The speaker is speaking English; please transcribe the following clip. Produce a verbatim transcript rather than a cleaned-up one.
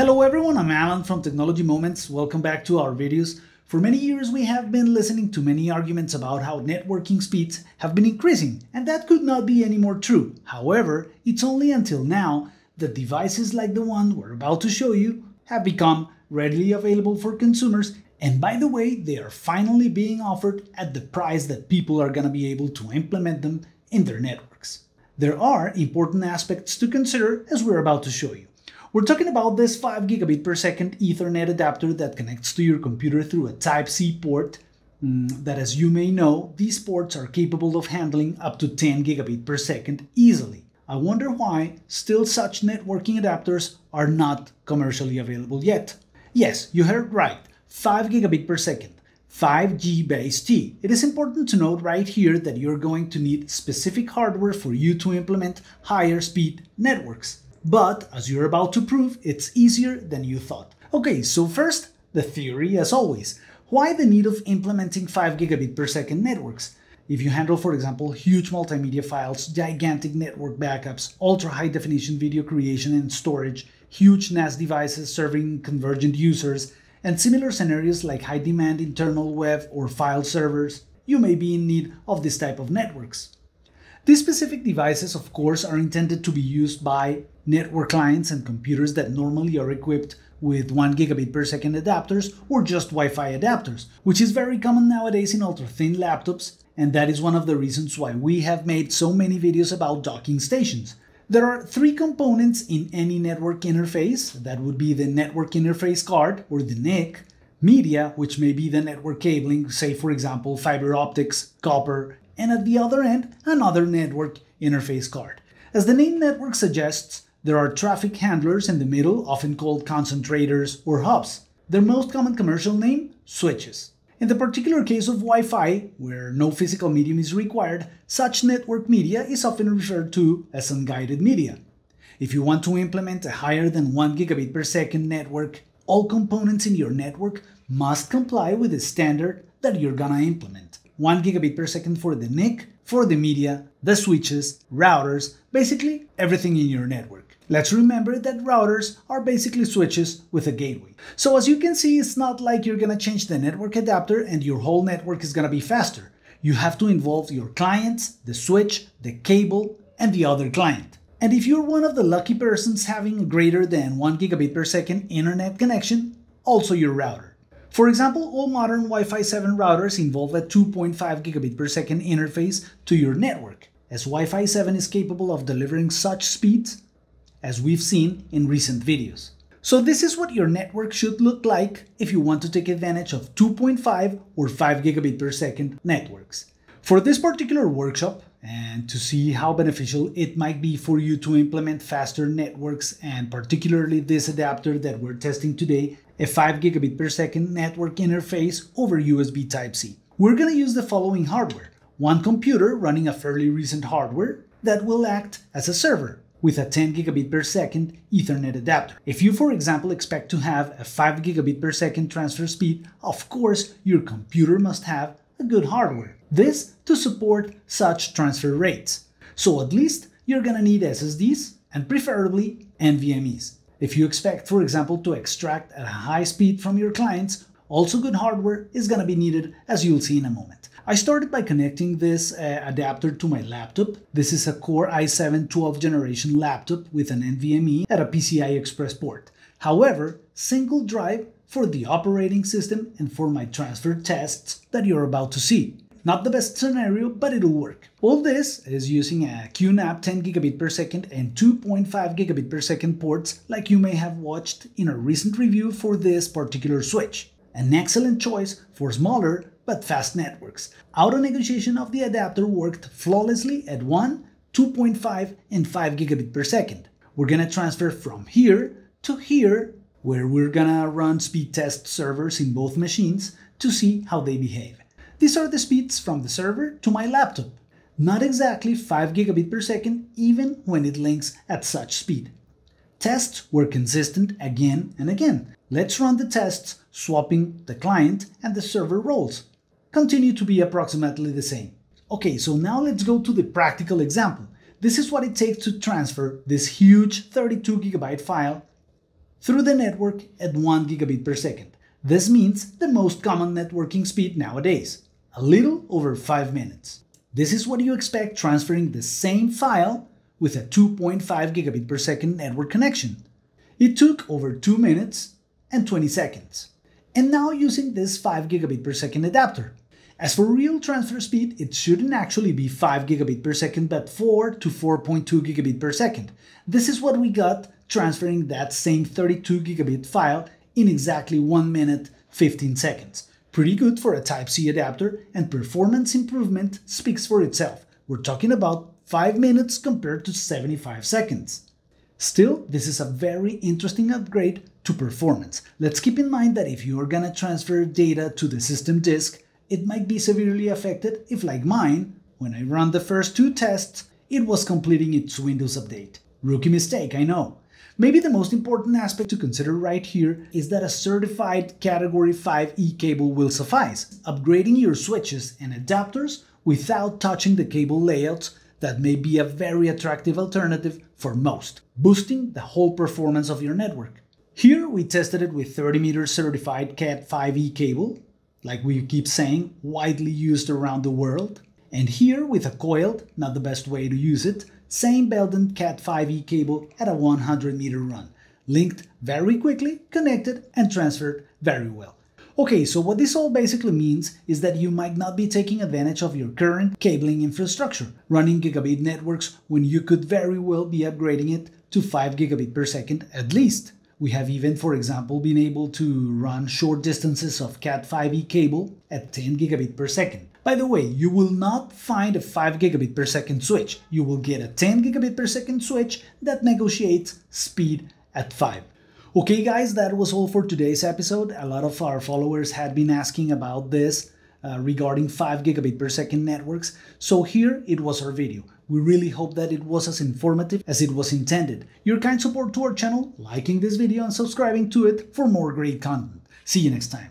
Hello everyone, I'm Alan from Technology Moments. Welcome back to our videos. For many years we have been listening to many arguments about how networking speeds have been increasing, and that could not be any more true. However, it's only until now that devices like the one we're about to show you have become readily available for consumers, and by the way, they are finally being offered at the price that people are going to be able to implement them in their networks. There are important aspects to consider as we're about to show you. We're talking about this five gigabit per second Ethernet adapter that connects to your computer through a Type C port mm, that, as you may know, these ports are capable of handling up to ten gigabit per second easily. I wonder why still such networking adapters are not commercially available yet. Yes, you heard right, five gigabit per second, five G base T. It is important to note right here that you're going to need specific hardware for you to implement higher speed networks. But, as you're about to prove, it's easier than you thought. Okay, so first, the theory as always. Why the need of implementing five gigabit per second networks? If you handle, for example, huge multimedia files, gigantic network backups, ultra-high definition video creation and storage, huge N A S devices serving convergent users, and similar scenarios like high-demand internal web or file servers, you may be in need of this type of networks. These specific devices, of course, are intended to be used by network clients and computers that normally are equipped with one gigabit per second adapters or just Wi-Fi adapters, which is very common nowadays in ultra-thin laptops, and that is one of the reasons why we have made so many videos about docking stations. There are three components in any network interface. That would be the network interface card, or the N I C, media, which may be the network cabling, say for example fiber optics, copper, and at the other end, another network interface card. As the name network suggests, there are traffic handlers in the middle, often called concentrators or hubs. Their most common commercial name? Switches. In the particular case of Wi-Fi, where no physical medium is required, such network media is often referred to as unguided media. If you want to implement a higher than one gigabit per second network, all components in your network must comply with the standard that you're gonna implement. one gigabit per second for the N I C, for the media, the switches, routers, basically everything in your network. Let's remember that routers are basically switches with a gateway. So as you can see, it's not like you're gonna change the network adapter and your whole network is gonna be faster. You have to involve your clients, the switch, the cable, and the other client. And if you're one of the lucky persons having a greater than one gigabit per second internet connection, also your router. For example, all modern Wi-Fi seven routers involve a two point five gigabit per second interface to your network, as Wi-Fi seven is capable of delivering such speeds as we've seen in recent videos. So this is what your network should look like if you want to take advantage of two point five or five gigabit per second networks. For this particular workshop, and to see how beneficial it might be for you to implement faster networks, and particularly this adapter that we're testing today, a five gigabit per second network interface over U S B Type C. We're gonna use the following hardware. One computer running a fairly recent hardware that will act as a server with a ten gigabit per second Ethernet adapter. If you, for example, expect to have a five gigabit per second transfer speed, of course, your computer must have a good hardware. This to support such transfer rates. So at least you're gonna need S S Ds and preferably N V M Es. If you expect, for example, to extract at a high speed from your clients, also good hardware is going to be needed, as you'll see in a moment. I started by connecting this uh, adapter to my laptop. This is a Core i seven twelfth generation laptop with an N V M E at a P C I Express port. However, single drive for the operating system and for my transfer tests that you're about to see. Not the best scenario, but it'll work. All this is using a Q NAP ten gigabit per second and two point five gigabit per second ports, like you may have watched in a recent review for this particular switch. An excellent choice for smaller but fast networks. Auto negotiation of the adapter worked flawlessly at one, two point five, and five gigabit per second. We're gonna transfer from here to here, where we're gonna run speed test servers in both machines to see how they behave. These are the speeds from the server to my laptop. Not exactly five gigabit per second, even when it links at such speed. Tests were consistent again and again. Let's run the tests, swapping the client and the server roles. Continue to be approximately the same. Okay, so now let's go to the practical example. This is what it takes to transfer this huge thirty-two gigabyte file through the network at one gigabit per second. This means the most common networking speed nowadays, a little over five minutes. This is what you expect transferring the same file with a two point five gigabit per second network connection. It took over two minutes and twenty seconds. And now using this five gigabit per second adapter. As for real transfer speed, it shouldn't actually be five gigabit per second, but four to four point two gigabit per second. This is what we got transferring that same thirty-two gigabit file in exactly one minute, fifteen seconds. Pretty good for a Type C adapter, and performance improvement speaks for itself. We're talking about five minutes compared to seventy-five seconds. Still, this is a very interesting upgrade to performance. Let's keep in mind that if you're gonna transfer data to the system disk, it might be severely affected if, like mine, when I ran the first two tests, it was completing its Windows update. Rookie mistake, I know. Maybe the most important aspect to consider right here is that a certified Category five E cable will suffice. Upgrading your switches and adapters without touching the cable layouts that may be a very attractive alternative for most, boosting the whole performance of your network. Here we tested it with thirty meter certified Cat five E cable, like we keep saying, widely used around the world. And here with a coiled, not the best way to use it, same Belden Cat five E cable at a one hundred meter run. Linked very quickly, connected and transferred very well. Okay, so what this all basically means is that you might not be taking advantage of your current cabling infrastructure, running gigabit networks when you could very well be upgrading it to five gigabit per second at least. We have even, for example, been able to run short distances of Cat five E cable at ten gigabit per second. By the way, you will not find a five gigabit per second switch. You will get a ten gigabit per second switch that negotiates speed at five. Okay guys, that was all for today's episode. A lot of our followers had been asking about this uh, regarding five gigabit per second networks, so here it was our video. We really hope that it was as informative as it was intended. Your kind support to our channel, liking this video and subscribing to it for more great content. See you next time.